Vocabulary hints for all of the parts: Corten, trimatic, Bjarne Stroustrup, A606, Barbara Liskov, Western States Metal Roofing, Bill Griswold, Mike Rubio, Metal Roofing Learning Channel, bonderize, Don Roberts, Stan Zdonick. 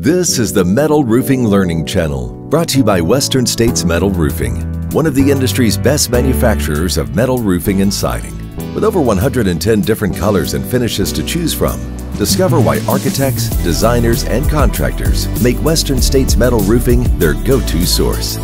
This is the Metal Roofing Learning Channel, brought to you by Western States Metal Roofing, one of the industry's best manufacturers of metal roofing and siding. With over 110 different colors and finishes to choose from, discover why architects, designers, and contractors make Western States Metal Roofing their go-to source.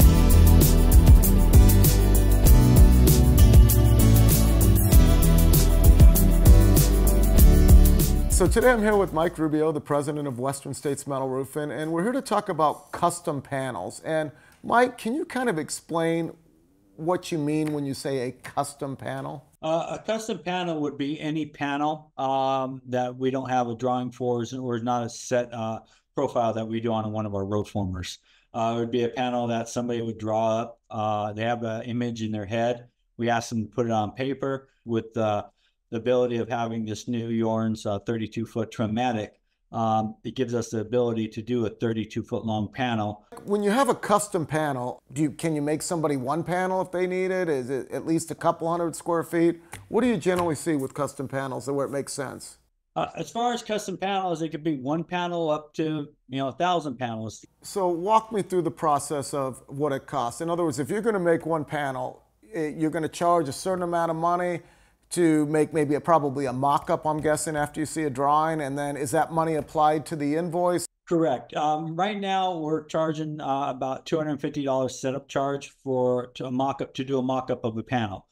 So today I'm here with Mike Rubio, the president of Western States Metal Roofing, and we're here to talk about custom panels. And Mike, can you kind of explain what you mean when you say a custom panel? A custom panel would be any panel that we don't have a drawing for or is not a set profile that we do on one of our road formers. It would be a panel that somebody would draw up. They have an image in their head. We ask them to put it on paper with the ability of having this new Yorn's 32-foot trimatic. It gives us the ability to do a 32-foot long panel. When you have a custom panel, can you make somebody one panel if they need it? Is it at least a couple hundred square feet? What do you generally see with custom panels and where it makes sense? As far as custom panels, it could be one panel up to 1,000 panels. So walk me through the process of what it costs. In other words, if you're going to make one panel, you're going to charge a certain amount of money to make maybe probably a mock-up, I'm guessing, after you see a drawing, and then is that money applied to the invoice? Correct. Right now we're charging about $250 setup charge to do a mock-up of a panel.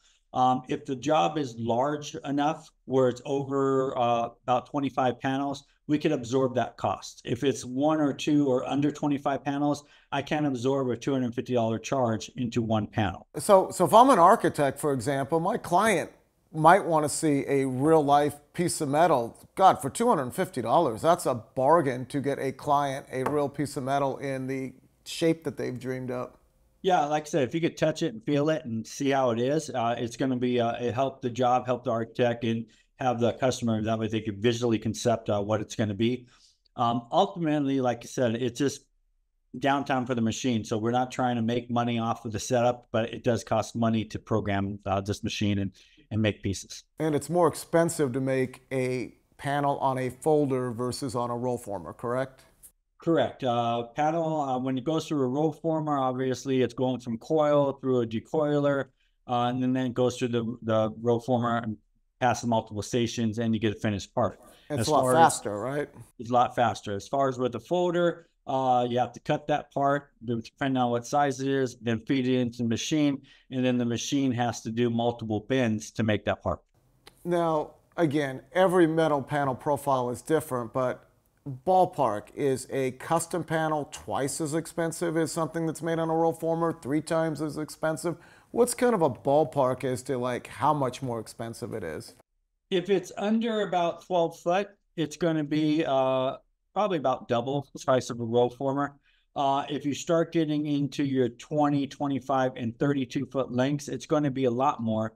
If the job is large enough where it's over about 25 panels, we can absorb that cost. If it's one or two or under 25 panels, I can absorb a $250 charge into one panel. So if I'm an architect, for example, my client might want to see a real life piece of metal. God, for $250, that's a bargain to get a client a real piece of metal in the shape that they've dreamed up. Yeah, like I said, if you could touch it and feel it and see how it is, it's going to be, it helped the job, help the architect, and have the customer, that way they could visually concept what it's going to be. Ultimately, like I said, it's just downtime for the machine. So we're not trying to make money off of the setup, but it does cost money to program this machine and make pieces. And it's more expensive to make a panel on a folder versus on a roll former, correct? Correct. Panel, when it goes through a roll former, obviously it's going from coil through a decoiler, and then it goes through the roll former and past multiple stations, and you get a finished part. It's a lot faster, right? It's a lot faster. As far as with the folder, you have to cut that part, depending on what size it is, then feed it into the machine, and then the machine has to do multiple bends to make that part. Now, again, every metal panel profile is different, but ballpark, is a custom panel twice as expensive as something that's made on a roll former, 3 times as expensive? What's kind of a ballpark as to like how much more expensive it is? If it's under about 12 foot, it's going to be probably about double the price of a roll former. If you start getting into your 20, 25, and 32-foot lengths, it's going to be a lot more,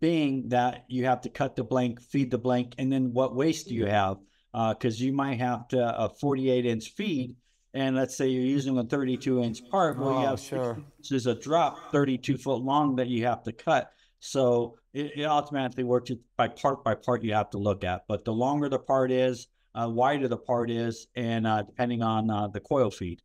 being that you have to cut the blank, feed the blank, and then what waste do you have? Because you might have to a 48-inch feed, and let's say you're using a 32-inch part, well, you have sure. 6 inches of drop, 32-foot long that you have to cut. So it automatically works by part you have to look at. But the longer the part is, wider the part is, and depending on the coil feed.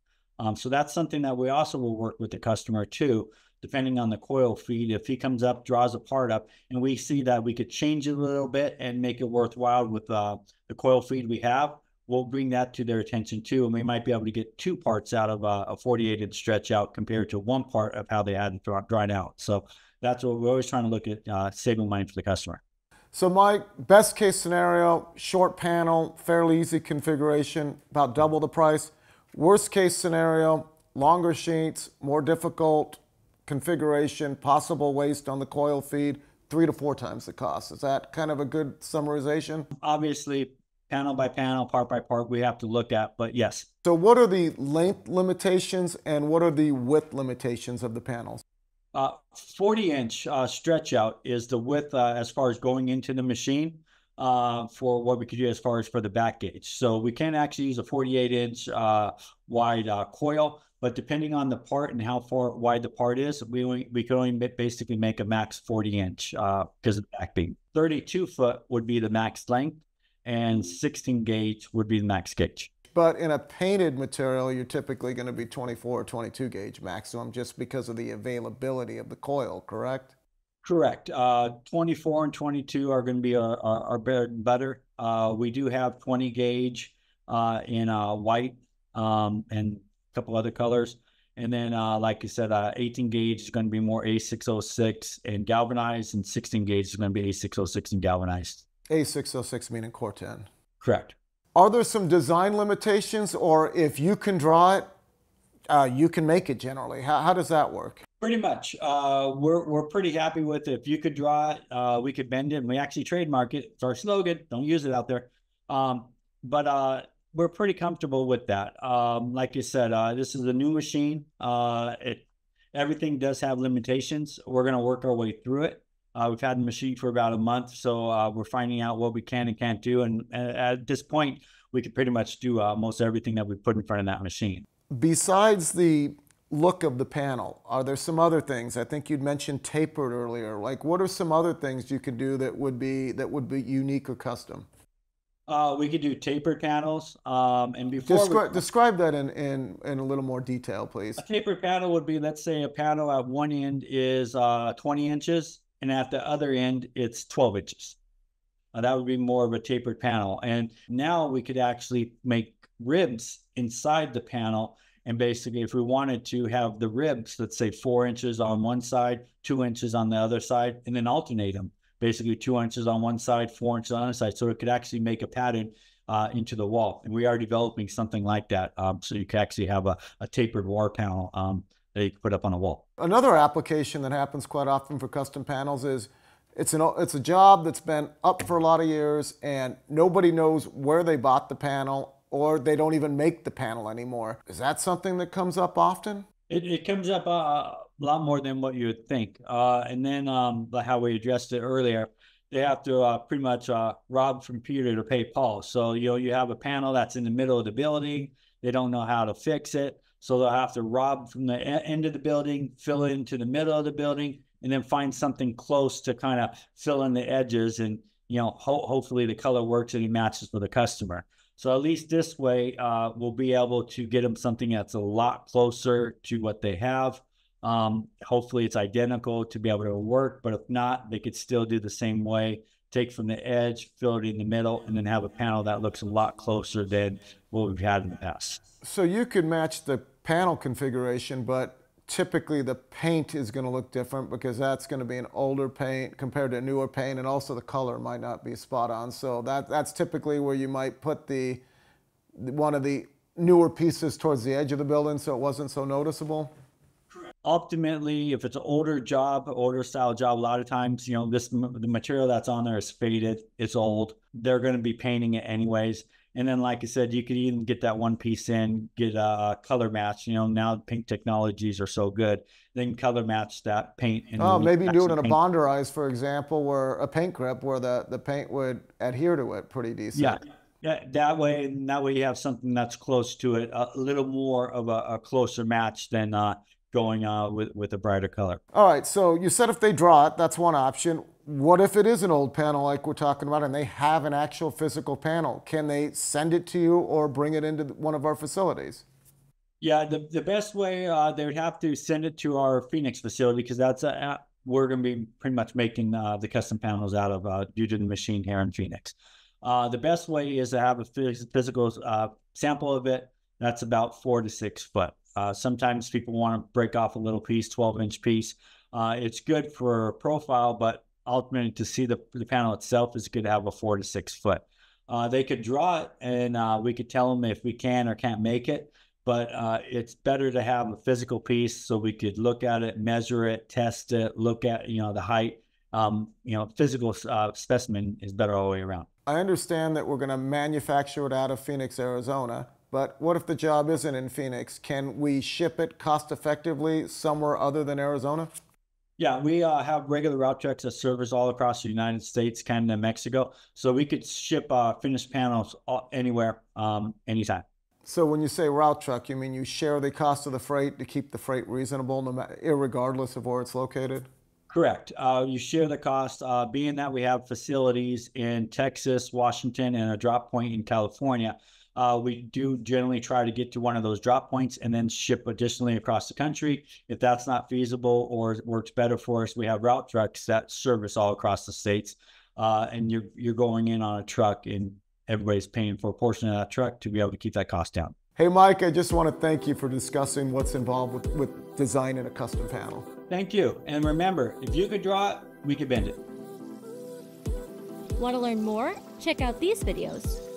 So that's something that we also will work with the customer too, depending on the coil feed. If he comes up, draws a part up, and we see that we could change it a little bit and make it worthwhile with the coil feed we have, we'll bring that to their attention too, and we might be able to get 2 parts out of a 48-inch stretch out compared to 1 part of how they had it dried out. So that's what we're always trying to look at, saving money for the customer. So Mike, best case scenario, short panel, fairly easy configuration, about double the price. Worst case scenario, longer sheets, more difficult configuration, possible waste on the coil feed, 3 to 4 times the cost. Is that kind of a good summarization? Obviously, panel by panel, part by part, we have to look at, but yes. So what are the length limitations and what are the width limitations of the panels? 40-inch stretch out is the width as far as going into the machine for what we could do as far as for the back gauge. So we can actually use a 48-inch wide coil, but depending on the part and how far wide the part is, we can only basically make a max 40-inch because of the back beam. 32-foot would be the max length, and 16-gauge would be the max gauge. But in a painted material, you're typically going to be 24 or 22 gauge maximum just because of the availability of the coil, correct? Correct. 24 and 22 are going to be our better. We do have 20 gauge in white and a couple other colors. And then, like you said, 18 gauge is going to be more A606 and galvanized, and 16 gauge is going to be A606 and galvanized. A606 meaning Corten. Correct. Are there some design limitations, or if you can draw it, you can make it generally? How does that work? Pretty much. We're pretty happy with it. If you could draw it, we could bend it, and we actually trademark it. It's our slogan. Don't use it out there. But we're pretty comfortable with that. Like you said, this is a new machine. Everything does have limitations. We're going to work our way through it. We've had the machine for about a month, so we're finding out what we can and can't do. And at this point, we can pretty much do most everything that we put in front of that machine. Besides the look of the panel, are there some other things? I think you'd mentioned tapered earlier. Like, what are some other things you could do that would be unique or custom? We could do tapered panels, and before describe that in a little more detail, please. A tapered panel would be, let's say, a panel at one end is 20 inches, and at the other end it's 12 inches. That would be more of a tapered panel. And now we could actually make ribs inside the panel, and basically, if we wanted to, have the ribs, let's say 4 inches on one side, 2 inches on the other side, and then alternate them. Basically 2 inches on one side, 4 inches on the other side. So it could actually make a pattern into the wall. And we are developing something like that. So you could actually have a tapered wall panel that you could put up on a wall. Another application that happens quite often for custom panels is it's a job that's been up for a lot of years and nobody knows where they bought the panel, or they don't even make the panel anymore. Is that something that comes up often? It comes up a lot more than what you would think. And then like how we addressed it earlier, they have to pretty much rob from Peter to pay Paul. So you have a panel that's in the middle of the building. They don't know how to fix it. So they'll have to rob from the end of the building, fill it into the middle of the building, and then find something close to kind of fill in the edges. And hopefully the color works and it matches for the customer. So at least this way, we'll be able to get them something that's a lot closer to what they have. Hopefully it's identical to be able to work, but if not, they could still do the same way, take from the edge, fill it in the middle, and then have a panel that looks a lot closer than what we've had in the past. So you could match the panel configuration, but typically the paint is going to look different because that's going to be an older paint compared to a newer paint, and also the color might not be spot on. So that's typically where you might put one of the newer pieces towards the edge of the building so it wasn't so noticeable. Ultimately, if it's an older job, older style job, a lot of times, the material that's on there is faded, it's old, they're going to be painting it anyways. And then, like I said, you could even get that one piece in, get a color match. Now paint technologies are so good, then color match that paint. And maybe do it in a bonderize, for example, or a paint grip where the paint would adhere to it pretty decent. Yeah, that way you have something that's close to it, a little more of a closer match than going with a brighter color. All right, so you said if they draw it, that's one option. What if it is an old panel like we're talking about and they have an actual physical panel? Can they send it to you or bring it into one of our facilities? Yeah, the best way, they would have to send it to our Phoenix facility, because that's we're going to be pretty much making the custom panels out of due to the machine here in Phoenix. The best way is to have a physical sample of it. That's about 4 to 6 foot. Sometimes people want to break off a little piece, 12-inch piece. It's good for profile, but ultimately to see the panel itself is good to have a 4 to 6 foot. They could draw it, and we could tell them if we can or can't make it, but it's better to have a physical piece so we could look at it, measure it, test it, look at the height. Physical specimen is better all the way around. I understand that we're going to manufacture it out of Phoenix, Arizona. But what if the job isn't in Phoenix? Can we ship it cost effectively somewhere other than Arizona? Yeah, we have regular route trucks that service all across the United States, Canada, and Mexico. So we could ship finished panels anywhere, anytime. So when you say route truck, you mean you share the cost of the freight to keep the freight reasonable, irregardless of where it's located? Correct. You share the cost, being that we have facilities in Texas, Washington, and a drop point in California. We do generally try to get to one of those drop points and then ship additionally across the country. If that's not feasible or works better for us, we have route trucks that service all across the states. And you're going in on a truck and everybody's paying for a portion of that truck to be able to keep that cost down. Hey, Mike, I just want to thank you for discussing what's involved with designing a custom panel. Thank you. And remember, if you could draw it, we could bend it. Want to learn more? Check out these videos.